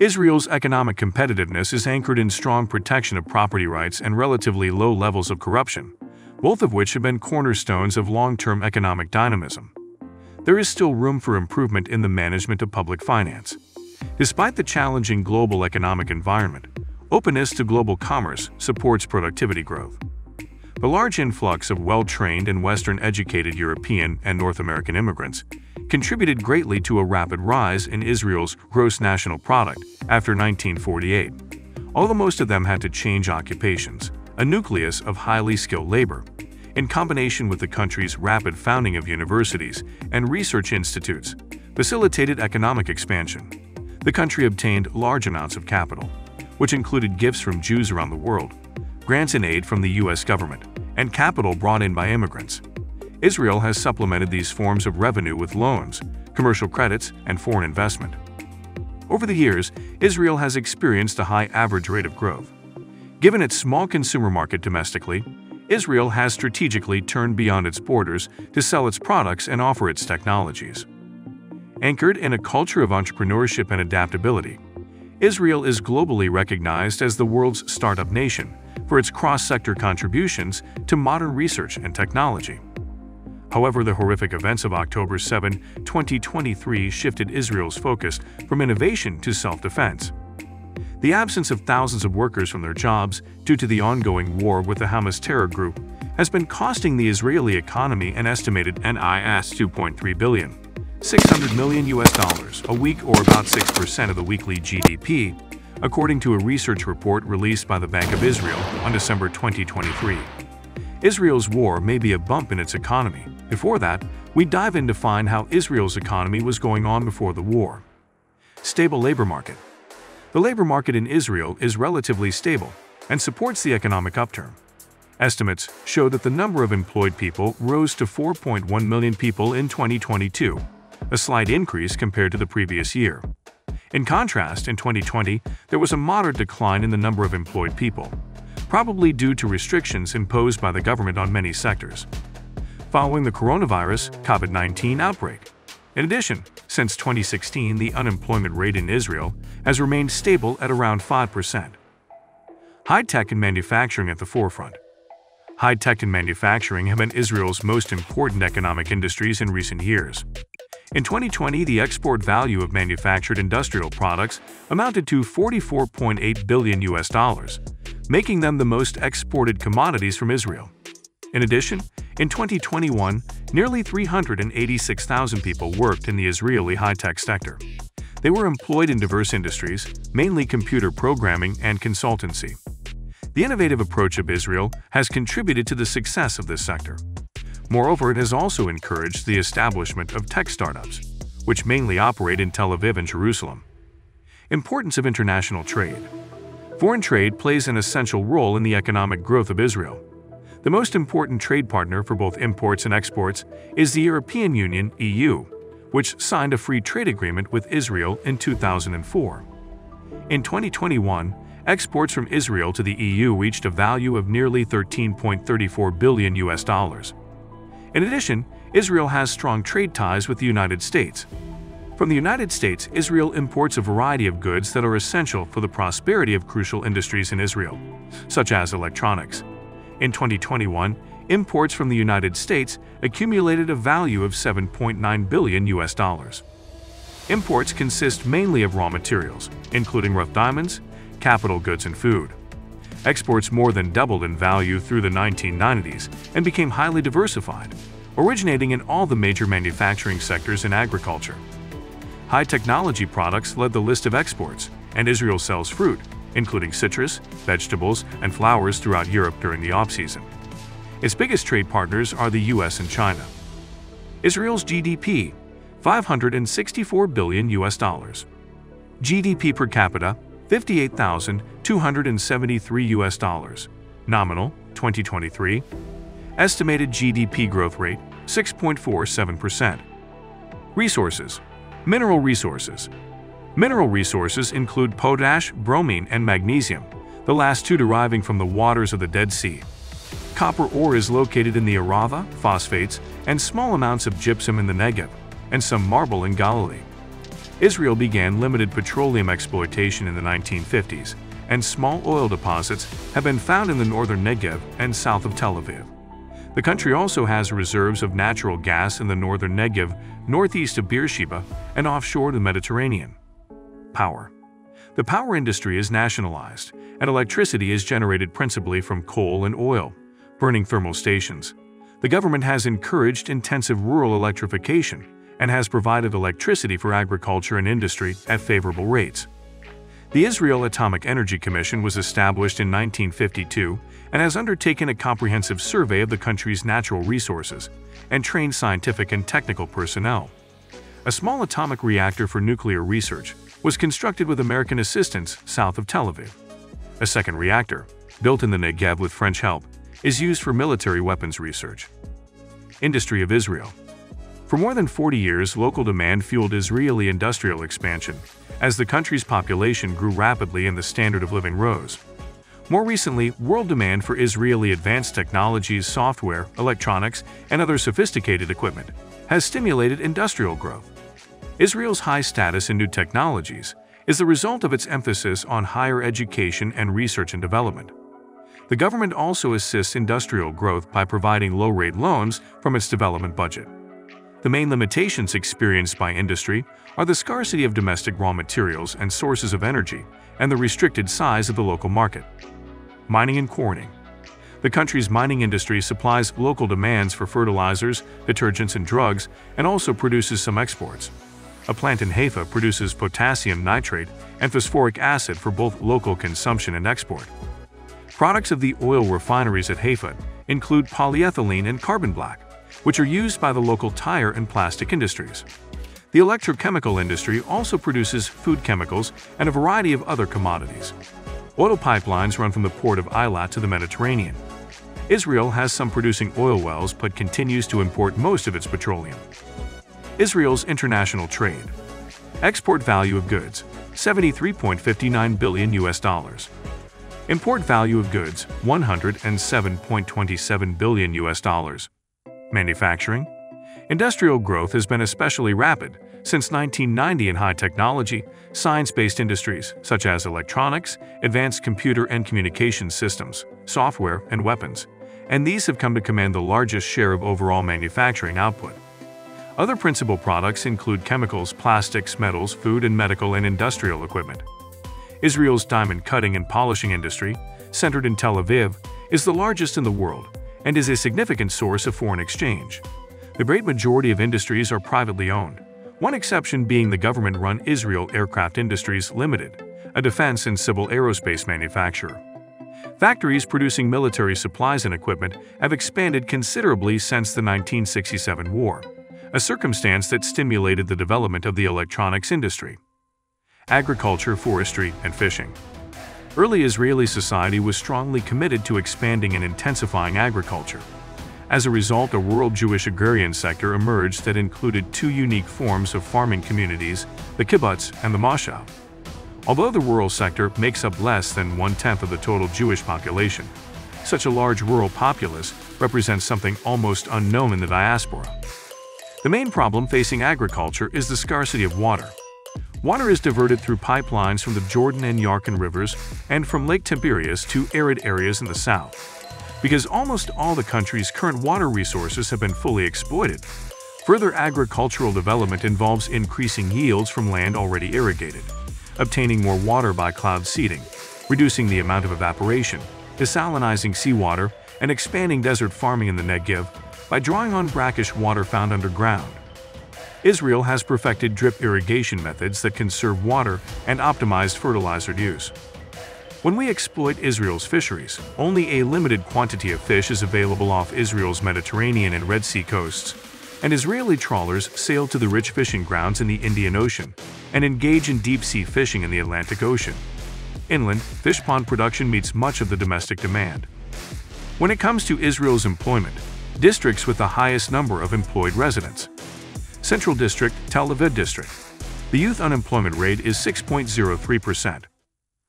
Israel's economic competitiveness is anchored in strong protection of property rights and relatively low levels of corruption, both of which have been cornerstones of long-term economic dynamism. There is still room for improvement in the management of public finance. Despite the challenging global economic environment, openness to global commerce supports productivity growth. The large influx of well-trained and Western-educated European and North American immigrants contributed greatly to a rapid rise in Israel's gross national product after 1948. Although most of them had to change occupations, a nucleus of highly skilled labor, in combination with the country's rapid founding of universities and research institutes, facilitated economic expansion. The country obtained large amounts of capital, which included gifts from Jews around the world, grants and aid from the U.S. government, and capital brought in by immigrants. Israel has supplemented these forms of revenue with loans, commercial credits, and foreign investment. Over the years, Israel has experienced a high average rate of growth. Given its small consumer market domestically, Israel has strategically turned beyond its borders to sell its products and offer its technologies. Anchored in a culture of entrepreneurship and adaptability, Israel is globally recognized as the world's startup nation for its cross-sector contributions to modern research and technology. However, the horrific events of October 7, 2023 shifted Israel's focus from innovation to self-defense. The absence of thousands of workers from their jobs due to the ongoing war with the Hamas terror group has been costing the Israeli economy an estimated NIS $2.3 billion, $600 million a week, or about 6% of the weekly GDP, according to a research report released by the Bank of Israel on December 2023. Israel's war may be a bump in its economy. Before that, we dive in to find how Israel's economy was going on before the war. Stable labor market. The labor market in Israel is relatively stable and supports the economic upturn. Estimates show that the number of employed people rose to 4.1 million people in 2022, a slight increase compared to the previous year. In contrast, in 2020, there was a moderate decline in the number of employed people, probably due to restrictions imposed by the government on many sectors, following the coronavirus COVID-19 outbreak. In addition, since 2016, the unemployment rate in Israel has remained stable at around 5%. High-tech and manufacturing at the forefront. High-tech and manufacturing have been Israel's most important economic industries in recent years. In 2020, the export value of manufactured industrial products amounted to $44.8 billion, making them the most exported commodities from Israel. In addition, in 2021, nearly 386,000 people worked in the Israeli high-tech sector. They were employed in diverse industries, mainly computer programming and consultancy. The innovative approach of Israel has contributed to the success of this sector. Moreover, it has also encouraged the establishment of tech startups, which mainly operate in Tel Aviv and Jerusalem. Importance of international trade. Foreign trade plays an essential role in the economic growth of Israel. The most important trade partner for both imports and exports is the European Union (EU), which signed a free trade agreement with Israel in 2004. In 2021, exports from Israel to the EU reached a value of nearly $13.34 billion. In addition, Israel has strong trade ties with the United States. From the United States, Israel imports a variety of goods that are essential for the prosperity of crucial industries in Israel, such as electronics. In 2021, imports from the United States accumulated a value of $7.9 billion. Imports consist mainly of raw materials, including rough diamonds, capital goods, and food. Exports more than doubled in value through the 1990s and became highly diversified, originating in all the major manufacturing sectors and agriculture. High technology products led the list of exports, and Israel sells fruit, including citrus, vegetables, and flowers throughout Europe during the off-season. Its biggest trade partners are the US and China. Israel's GDP, $564 billion. GDP per capita, $58,273. Nominal, 2023. Estimated GDP growth rate, 6.47%. Resources. Mineral resources. Mineral resources include potash, bromine, and magnesium, the last two deriving from the waters of the Dead Sea. Copper ore is located in the Arava, phosphates, and small amounts of gypsum in the Negev, and some marble in Galilee. Israel began limited petroleum exploitation in the 1950s, and small oil deposits have been found in the northern Negev and south of Tel Aviv. The country also has reserves of natural gas in the northern Negev, northeast of Beersheba, and offshore the Mediterranean. Power. The power industry is nationalized, and electricity is generated principally from coal and oil, burning thermal stations. The government has encouraged intensive rural electrification and has provided electricity for agriculture and industry at favorable rates. The Israel Atomic Energy Commission was established in 1952 and has undertaken a comprehensive survey of the country's natural resources and trained scientific and technical personnel. A small atomic reactor for nuclear research was constructed with American assistance south of Tel Aviv. A second reactor, built in the Negev with French help, is used for military weapons research. Industry of Israel. For more than 40 years, local demand fueled Israeli industrial expansion, as the country's population grew rapidly and the standard of living rose. More recently, world demand for Israeli advanced technologies, software, electronics, and other sophisticated equipment has stimulated industrial growth. Israel's high status in new technologies is the result of its emphasis on higher education and research and development. The government also assists industrial growth by providing low-rate loans from its development budget. The main limitations experienced by industry are the scarcity of domestic raw materials and sources of energy and the restricted size of the local market. Mining and quarrying. The country's mining industry supplies local demands for fertilizers, detergents, and drugs, and also produces some exports. A plant in Haifa produces potassium nitrate and phosphoric acid for both local consumption and export. Products of the oil refineries at Haifa include polyethylene and carbon black, which are used by the local tire and plastic industries. The electrochemical industry also produces food chemicals and a variety of other commodities. Oil pipelines run from the port of Eilat to the Mediterranean. Israel has some producing oil wells but continues to import most of its petroleum. Israel's international trade. Export value of goods, $73.59 billion. Import value of goods, $107.27 billion. Manufacturing. Industrial growth has been especially rapid since 1990 in high technology, science-based industries such as electronics, advanced computer and communication systems, software, and weapons, and these have come to command the largest share of overall manufacturing output. Other principal products include chemicals, plastics, metals, food, and medical and industrial equipment. Israel's diamond cutting and polishing industry, centered in Tel Aviv, is the largest in the world and is a significant source of foreign exchange. The great majority of industries are privately owned, one exception being the government-run Israel Aircraft Industries Limited, a defense and civil aerospace manufacturer. Factories producing military supplies and equipment have expanded considerably since the 1967 war, a circumstance that stimulated the development of the electronics industry. Agriculture, forestry, and fishing. Early Israeli society was strongly committed to expanding and intensifying agriculture. As a result, a rural Jewish agrarian sector emerged that included two unique forms of farming communities, the kibbutz and the moshav. Although the rural sector makes up less than 1/10 of the total Jewish population, such a large rural populace represents something almost unknown in the diaspora. The main problem facing agriculture is the scarcity of water. Water is diverted through pipelines from the Jordan and Yarkon rivers and from Lake Tiberias to arid areas in the south. Because almost all the country's current water resources have been fully exploited, further agricultural development involves increasing yields from land already irrigated, obtaining more water by cloud seeding, reducing the amount of evaporation, desalinizing seawater, and expanding desert farming in the Negev by drawing on brackish water found underground. Israel has perfected drip irrigation methods that conserve water and optimized fertilizer use. When we exploit Israel's fisheries, only a limited quantity of fish is available off Israel's Mediterranean and Red Sea coasts, and Israeli trawlers sail to the rich fishing grounds in the Indian Ocean and engage in deep-sea fishing in the Atlantic Ocean. Inland, fish pond production meets much of the domestic demand. When it comes to Israel's employment, districts with the highest number of employed residents. Central District, Tel Aviv District. The youth unemployment rate is 6.03%.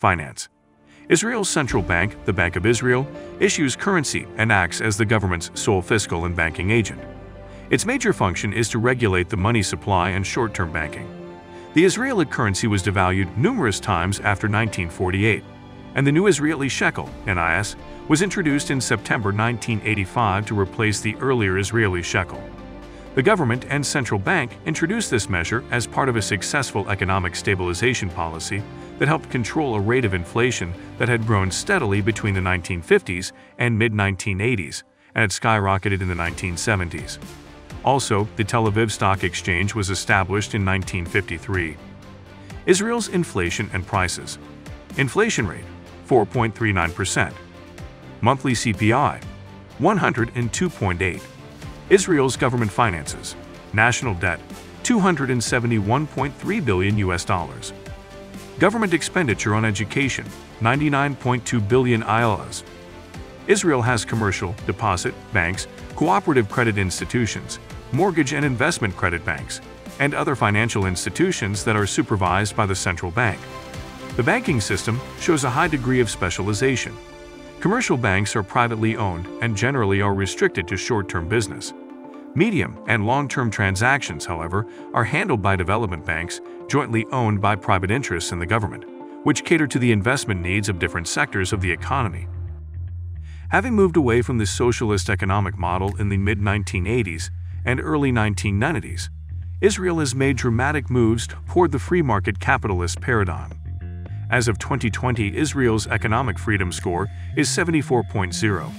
Finance. Israel's central bank, the Bank of Israel, issues currency and acts as the government's sole fiscal and banking agent. Its major function is to regulate the money supply and short-term banking. The Israeli currency was devalued numerous times after 1948, and the new Israeli shekel, NIS, was introduced in September 1985 to replace the earlier Israeli shekel. The government and central bank introduced this measure as part of a successful economic stabilization policy that helped control a rate of inflation that had grown steadily between the 1950s and mid-1980s and had skyrocketed in the 1970s. Also, the Tel Aviv Stock Exchange was established in 1953. Israel's inflation and prices. Inflation rate, 4.39%. Monthly CPI, 102.8. Israel's government finances. National debt, $271.3 billion. Government expenditure on education, 99.2 billion ILS. Israel has commercial, deposit, banks, cooperative credit institutions, mortgage and investment credit banks, and other financial institutions that are supervised by the central bank. The banking system shows a high degree of specialization. Commercial banks are privately owned and generally are restricted to short-term business. Medium and long-term transactions, however, are handled by development banks jointly owned by private interests and the government, which cater to the investment needs of different sectors of the economy. Having moved away from the socialist economic model in the mid-1980s and early 1990s, Israel has made dramatic moves toward the free market capitalist paradigm. As of 2020, Israel's economic freedom score is 74.0,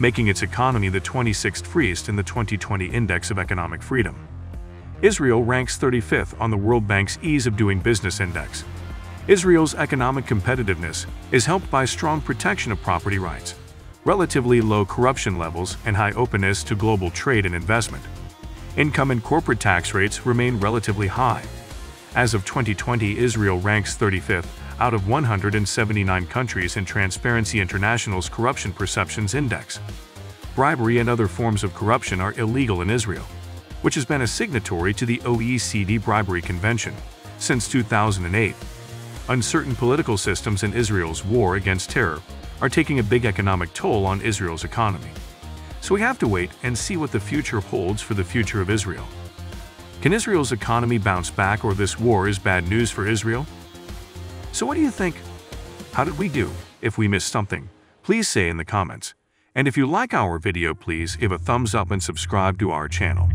making its economy the 26th freest in the 2020 Index of Economic Freedom. Israel ranks 35th on the World Bank's Ease of Doing Business Index. Israel's economic competitiveness is helped by strong protection of property rights, relatively low corruption levels, and high openness to global trade and investment. Income and corporate tax rates remain relatively high. As of 2020, Israel ranks 35th out of 179 countries in Transparency International's Corruption Perceptions Index. Bribery and other forms of corruption are illegal in Israel, which has been a signatory to the OECD Bribery Convention since 2008. Uncertain political systems and Israel's war against terror are taking a big economic toll on Israel's economy. So we have to wait and see what the future holds for the future of Israel. Can Israel's economy bounce back, or this war is bad news for Israel? So what do you think? How did we do? If we missed something, please say in the comments. And if you like our video, please give a thumbs up and subscribe to our channel.